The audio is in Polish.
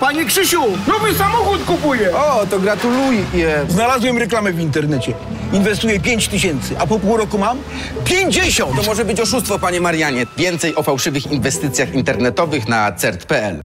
Panie Krzysiu, nowy samochód kupuję! O, to gratuluję. Znalazłem reklamę w internecie. Inwestuję 5 tysięcy, a po pół roku mam 50! To może być oszustwo, panie Marianie. Więcej o fałszywych inwestycjach internetowych na cert.pl.